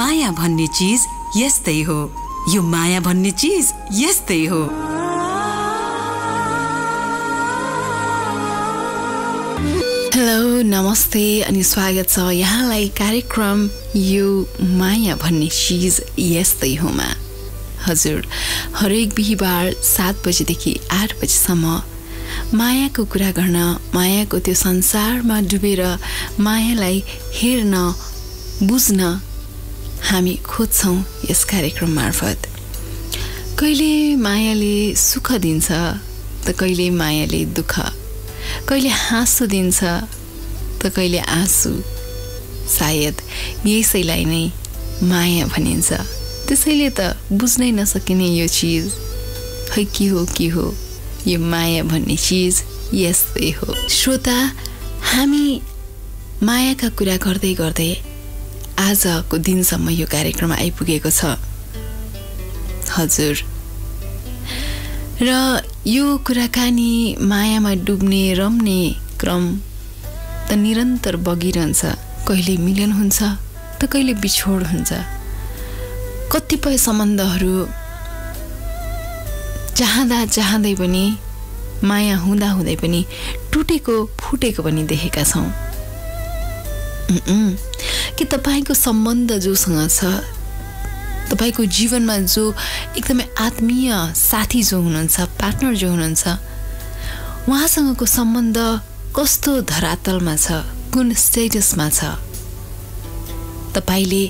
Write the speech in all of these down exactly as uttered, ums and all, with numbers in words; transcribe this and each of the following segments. माया भन्ने चीज यस्तै हो, यो माया भन्ने चीज यस्तै हो। हेलो, नमस्ते अनि स्वागत छ यहाँलाई कार्यक्रम यो माया भन्ने चीज यस्तै होमा। हजुर, हरेक बिहिबार सात बजेदेखि आठ बजेसम्म मायाको कुरा गर्न, मायाको त्यो संसारमा डुबेर मायालाई हेर्न, बुझ्न हामी खोज्छौँ यस कार्यक्रम मार्फत। कहिले मायाले सुख दिन्छ त कहिले मायाले दुःख, कहिले हाँसो दिन्छ त कहिले आँसु। सायद यसैलाई नै माया भनिन्छ। त्यसैले त बुझ्नै नसकिने यो चिज है, के हो के हो यो माया भन्ने चिज यस्तै हो। श्रोता, हामी मायाका कुरा गर्दै गर्दै आजको दिनसम्म यो कार्यक्रम आइपुगेको छ। हजुर, र यो कुराकानी मायामा डुब्ने रम्ने क्रम त निरन्तर बगिरहन्छ। कहिले मिलन हुन्छ त कहिले बिछोड हुन्छ। कतिपय सम्बन्धहरू चाहँदा चाहँदै पनि, माया हुँदा हुँदै पनि टुटेको फुटेको पनि देखेका छौँ। कि तपाईँको सम्बन्ध जोसँग छ, तपाईँको जीवनमा जो एकदमै आत्मीय साथी जो हुनुहुन्छ, पार्टनर जो हुनुहुन्छ, उहाँसँगको सम्बन्ध कस्तो धरातलमा छ, कुन स्टेटसमा छ? तपाईँले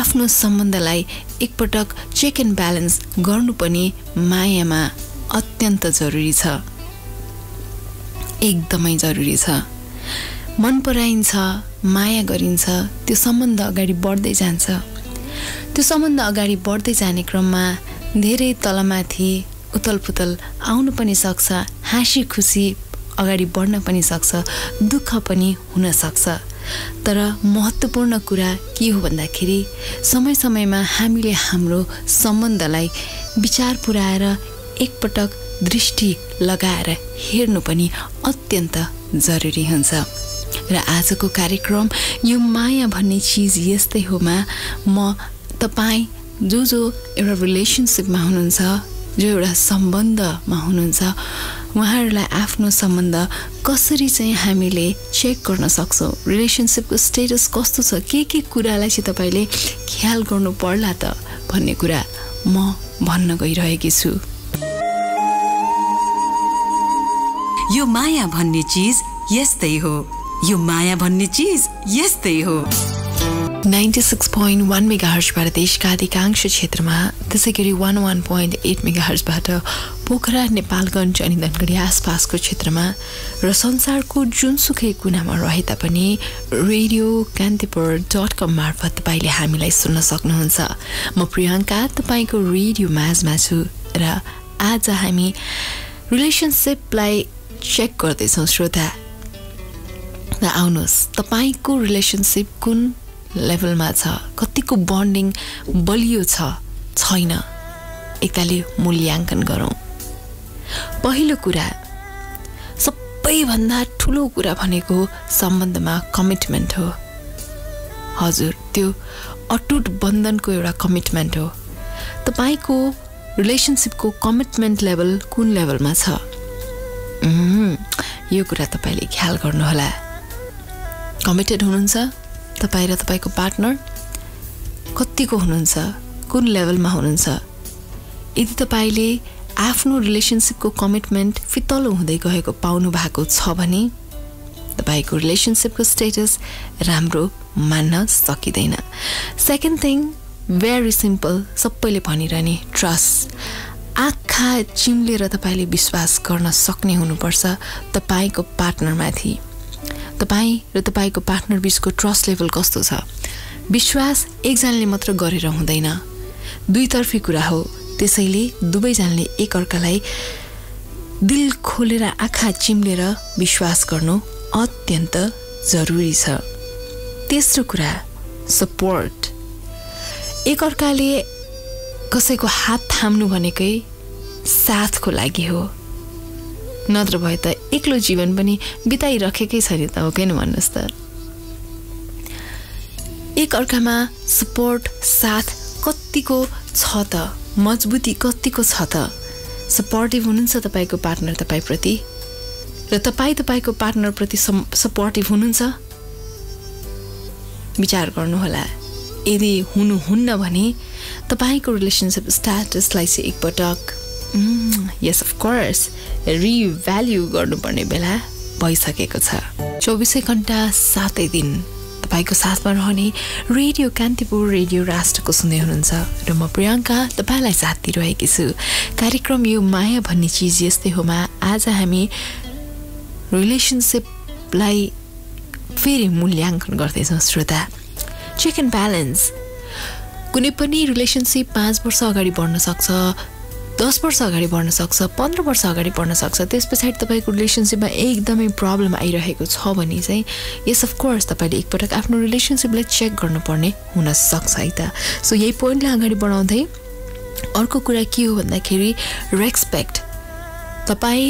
आफ्नो सम्बन्धलाई एकपटक चेक एन्ड ब्यालेन्स गर्नु पनि मायामा अत्यन्त जरुरी छ, एकदमै जरुरी छ। मन पराइन्छ, माया गरिन्छ, त्यो सम्बन्ध अगाडि बढ्दै जान्छ। त्यो सम्बन्ध अगाडि बढ्दै जाने क्रममा धेरै तलमाथि उतलपुतल आउनु पनि सक्छ, हाँसी खुसी अगाडि बढ्न पनि सक्छ, दुःख पनि हुन सक्छ। तर महत्त्वपूर्ण कुरा के हो भन्दाखेरि समय समयमा हामीले हाम्रो सम्बन्धलाई विचार पुऱ्याएर एकपटक दृष्टि लगाएर हेर्नु पनि अत्यन्त जरुरी हुन्छ। र आजको कार्यक्रम यो माया भन्ने चिज यस्तै होमा म तपाईँ जो जो एउटा रिलेसनसिपमा हुनुहुन्छ, जो एउटा सम्बन्धमा हुनुहुन्छ, उहाँहरूलाई आफ्नो सम्बन्ध कसरी चाहिँ हामीले चेक गर्न सक्छौँ, रिलेसनसिपको स्टेटस कस्तो छ, के के कुरालाई चाहिँ तपाईँले ख्याल गर्नु पर्ला त भन्ने कुरा म भन्न गइरहेकी छु। यो माया भन्ने चिज यस्तै हो, यो माया भन्ने चिज यस्तै हो। नाइन्टी सिक्स पोइन्ट वान मेगाहर्जबाट देशका अधिकांश क्षेत्रमा, त्यसै गरी वान वान पोइन्ट एट मेगाहर्जबाट पोखरा, नेपालगञ्ज अनि धनगढी आसपासको क्षेत्रमा र संसारको जुनसुकै कुनामा रहे तापनि रेडियो कान्तिपुर डट कम मार्फत तपाईँले हामीलाई सुन्न सक्नुहुन्छ। म प्रियङ्का तपाईँको रेडियो माझमा छु र आज हामी रिलेसनसिपलाई चेक गर्दैछौँ। श्रोता, र आउनुहोस्, तपाईँको रिलेसनसिप कुन लेभलमा छ, कतिको बन्डिङ बलियो छ छैन, एकताले मूल्याङ्कन गरौँ। पहिलो कुरा, सबैभन्दा ठुलो कुरा भनेको सम्बन्धमा कमिटमेन्ट हो। हजुर, त्यो अटुट बन्धनको एउटा कमिटमेन्ट हो। तपाईँको रिलेसनसिपको कमिटमेन्ट लेभल कुन लेभलमा छ, यो कुरा तपाईँले ख्याल गर्नुहोला। कमिटेड हुनुहुन्छ तपाईँ र तपाईँको पार्टनर? कतिको हुनुहुन्छ, कुन लेभलमा हुनुहुन्छ? यदि तपाईँले आफ्नो रिलेसनसिपको कमिटमेन्ट फितलो हुँदै गएको पाउनु भएको छ भने तपाईँको रिलेसनसिपको स्टेटस राम्रो मान्न सकिँदैन। सेकेन्ड थिङ, भेरी सिम्पल, सबैले भनिरहने ट्रस्ट। आँखा चिम्लेर तपाईँले विश्वास गर्न सक्ने हुनुपर्छ तपाईँको पार्टनरमाथि। तपाईँ र तपाईँको पार्टनर बिचको ट्रस्ट लेभल कस्तो छ? विश्वास एकजनाले मात्र गरेर हुँदैन, दुईतर्फी कुरा हो। त्यसैले दुवैजनाले एकअर्कालाई दिल खोलेर आँखा चिम्लेर विश्वास गर्नु अत्यन्त जरुरी छ। तेस्रो कुरा, सपोर्ट। एकअर्काले कसैको हात थाम्नु भनेकै साथको लागि हो, नत्र भए त एक्लो जीवन पनि बिताइराखेकै छ नि त, हो कि न भन्नुहोस् त। एक अर्कामा सपोर्ट साथ कतिको छ त, मजबुती कतिको छ त, सपोर्टिभ हुनुहुन्छ तपाईको पार्टनर तपाईप्रति र तपाई तपाईको पार्टनरप्रति सपोर्टिभ हुनुहुन्छ? विचार गर्नुहोला। यदि हुनुहुन्न भने तपाईको रिलेसनशिप स्ट्याटसलाई चाहिँ एकपटक यस अफ कोर्स रिभ्याल्यु गर्नुपर्ने बेला भइसकेको छ। चौबीसै घण्टा सातै दिन तपाईको साथमा रहने रेडियो कान्तिपुर, रेडियो राष्ट्रको सुन्दै हुनुहुन्छ र म प्रियङ्का तपाईलाई साथ दिइरहेकी छु। कार्यक्रम यो माया भन्ने चिज यस्तै होमा आज हामी रिलेसनसिपलाई फेरि मूल्याङ्कन गर्दैछौँ। श्रोता, चेक एन्ड ब्यालेन्स। कुनै पनि रिलेसनसिप पाँच वर्ष अगाडि बढ्न सक्छ, दस वर्ष अगाडि बढ्न सक्छ, पन्ध्र वर्ष अगाडि बढ्न सक्छ। त्यस पछाडि तपाईँको रिलेसनसिपमा एकदमै प्रब्लम आइरहेको छ भने चाहिँ यस अफकोर्स तपाईँले एकपटक आफ्नो रिलेसनसिपलाई चेक गर्नुपर्ने हुनसक्छ है त। सो यही पोइन्टलाई अगाडि बढाउँदै अर्को कुरा के हो भन्दाखेरि रेस्पेक्ट। तपाईँ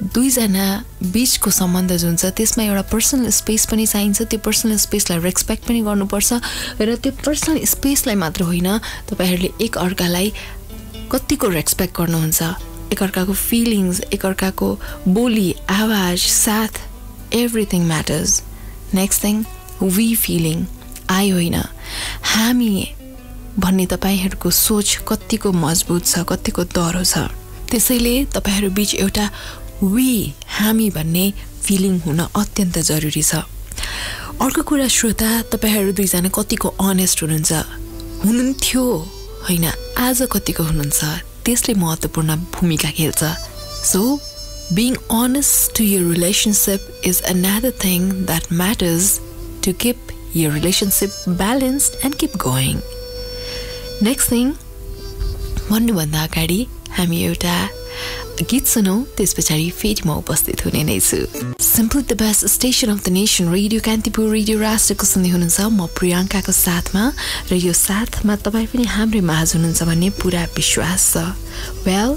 दुईजना बिचको सम्बन्ध जुन छ त्यसमा एउटा पर्सनल स्पेस पनि चाहिन्छ। त्यो पर्सनल स्पेसलाई रेस्पेक्ट पनि गर्नुपर्छ र त्यो पर्सनल स्पेसलाई मात्र होइन, तपाईँहरूले एकअर्कालाई कतिको रेस्पेक्ट गर्नुहुन्छ, एकअर्काको फिलिङ्स, एकअर्काको बोली, आवाज, साथ, everything matters. Next thing we feeling, I होइन हामी भन्ने तपाईँहरूको सोच कतिको मजबुत छ, कतिको दह्रो छ। त्यसैले तपाईँहरू बिच एउटा वी, हामी भन्ने फिलिङ हुन अत्यन्त जरुरी छ। अर्को कुरा श्रोता, तपाईँहरू दुईजना कतिको अनेस्ट हुनुहुन्छ, हुनुहुन्थ्यो होइन आज कतिको हुनुहुन्छ त्यसले महत्त्वपूर्ण भूमिका खेल्छ। So being honest to your relationship is another thing that matters to keep your relationship balanced and keep going. Next thing, भन्नुभन्दा अगाडि हामी एउटा गीत सुनौँ, त्यस पछाडि फेरि म उपस्थित हुने नै छु। Simple the best station of the nation radio Kantipur, radio राष्ट्रको सुन्दै हुनुहुन्छ, म प्रियङ्काको साथमा र यो साथमा तपाईँ पनि हाम्रै माझ हुनुहुन्छ भन्ने पुरा विश्वास छ। वेल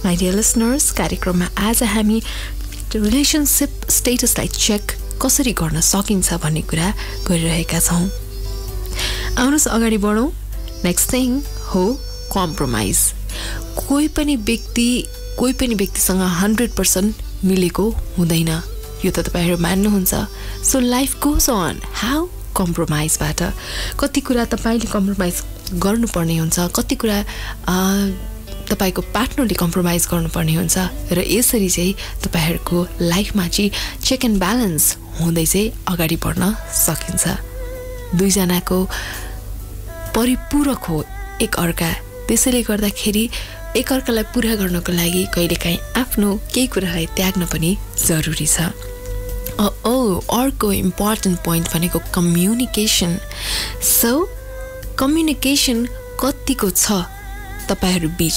माई डियर लिसनर्स, कार्यक्रममा आज हामी रिलेसनसिप स्टेटसलाई चेक कसरी गर्न सकिन्छ भन्ने कुरा गरिरहेका छौँ। आउनुहोस् अगाडि बढौँ। नेक्स्ट थिङ हो कम्प्रोमाइज। कोही पनि व्यक्ति कोही पनि व्यक्तिसँग हन्ड्रेड पर्सेंट मिलेको हुँदैन, यो त तपाईहरू मान्नुहुन्छ। So life goes on. How? कम्प्रोमाइजबाट। कति कुरा तपाईले कम्प्रोमाइज गर्नुपर्ने हुन्छ, कति कुरा तपाईको पार्टनरले कम्प्रोमाइज गर्नुपर्ने हुन्छ र यसरी चाहिँ तपाईहरूको लाइफमा चाहिँ चेक एन्ड ब्यालेन्स हुँदै चाहिँ अगाडि बढ्न सकिन्छ। दुईजनाको परिपूरक हो एक अर्का, त्यसैले गर्दाखेरि एकअर्कालाई पुरा गर्नको लागि कहिलेकाहीँ आफ्नो केही कुरालाई त्याग्न पनि जरुरी छ। ओ अर्को इम्पोर्टेन्ट पोइन्ट भनेको कम्युनिकेसन। सो कम्युनिकेसन कतिको छ तपाईँहरू बिच,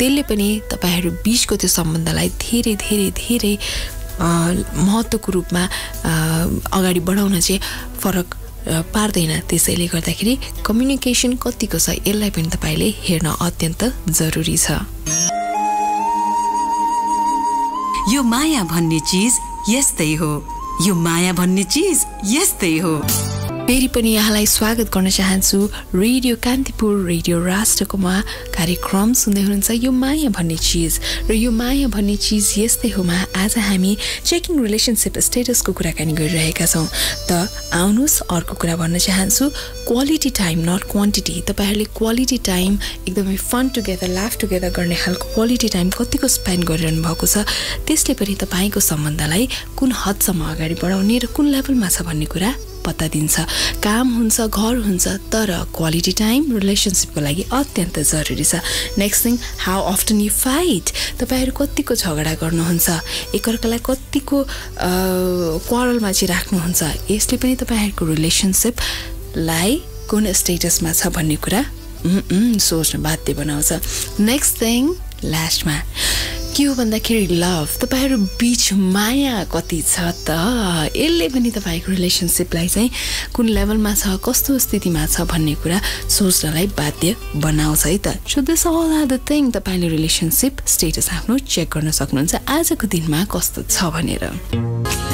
त्यसले पनि तपाईँहरू बिचको त्यो सम्बन्धलाई धेरै धेरै धेरै महत्त्वको रूपमा अगाडि बढाउन चाहिँ फरक पार्दैन। त्यसैले गर्दाखेरि कम्युनिकेसन कतिको छ यसलाई पनि तपाईले हेर्न अत्यन्त जरुरी छ। यो माया भन्ने चिज यस्तै हो, यो माया भन्ने चिज यस्तै हो। फेरि पनि यहाँलाई स्वागत गर्न चाहन्छु रेडियो कान्तिपुर, रेडियो राष्ट्रकोमा। कार्यक्रम सुन्दै हुनुहुन्छ यो माया भन्ने चिज र यो माया भन्ने चिज यस्तै होमा आज हामी चेकिङ रिलेसनसिप स्टेटसको कुराकानी गरिरहेका छौँ। त आउनुहोस् अर्को कुरा भन्न चाहन्छु, क्वालिटी टाइम नट क्वान्टिटी। तपाईँहरूले क्वालिटी टाइम एकदमै फन टुगेदर, लाफ टुगेदर गर्ने खालको क्वालिटी टाइम कतिको स्पेन्ड गरिरहनु भएको छ, त्यसले पनि तपाईँको सम्बन्धलाई कुन हदसम्म अगाडि बढाउने र कुन लेभलमा छ भन्ने कुरा पत्ता दिन्छ। काम हुन्छ, घर हुन्छ, तर क्वालिटी टाइम रिलेसनसिपको लागि अत्यन्त जरुरी छ। Next thing how often you fight. तपाईँहरू कतिको झगडा गर्नुहुन्छ, एकअर्कालाई कतिको क्वारलमा चाहिँ राख्नुहुन्छ, यसले पनि तपाईँहरूको रिलेसनसिपलाई कुन स्टेटसमा छ भन्ने कुरा सोच्न बाध्य बनाउँछ। नेक्स्ट थिङ लास्टमा के हो भन्दाखेरि लभ तपाईहरु बीच माया कति छ त यसले पनि तपाईको रिलेशनशिपलाई चाहिँ कुन लेभलमा छ कस्तो स्थितिमा छ भन्ने कुरा सोच्नलाई बाध्य बनाउँछ है त। So this all are the thing तपाईले रिलेशनशिप स्टेटस आफ्नो चेक गर्न सक्नुहुन्छ आजको दिनमा कस्तो छ भनेर।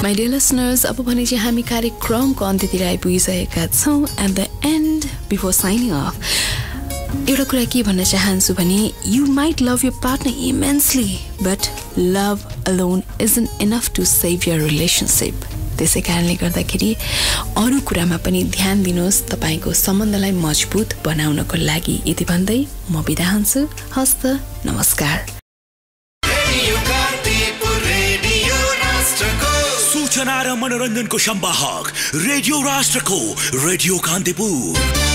माइ डियर लिसनर्स अब भने चाहिँ हामी कार्यक्रमको अन्त्यतिर आइपुगिसकेका छौं at the end before signing off एउटा कुरा के भन्न चाहन्छु भने you might love your partner immensely but love alone isn't enough to save your relationship. त्यसै कारणले गर्दाखेरि अरू कुरामा पनि ध्यान दिनुहोस् तपाईको सम्बन्धलाई मजबुत बनाउनको लागि। यति भन्दै म बिदा हुन्छु। हस्त नमस्कार। सूचना र मनोरञ्जनको सम्वाहक रेडियो राष्ट्रको रेडियो कान्तिपुर।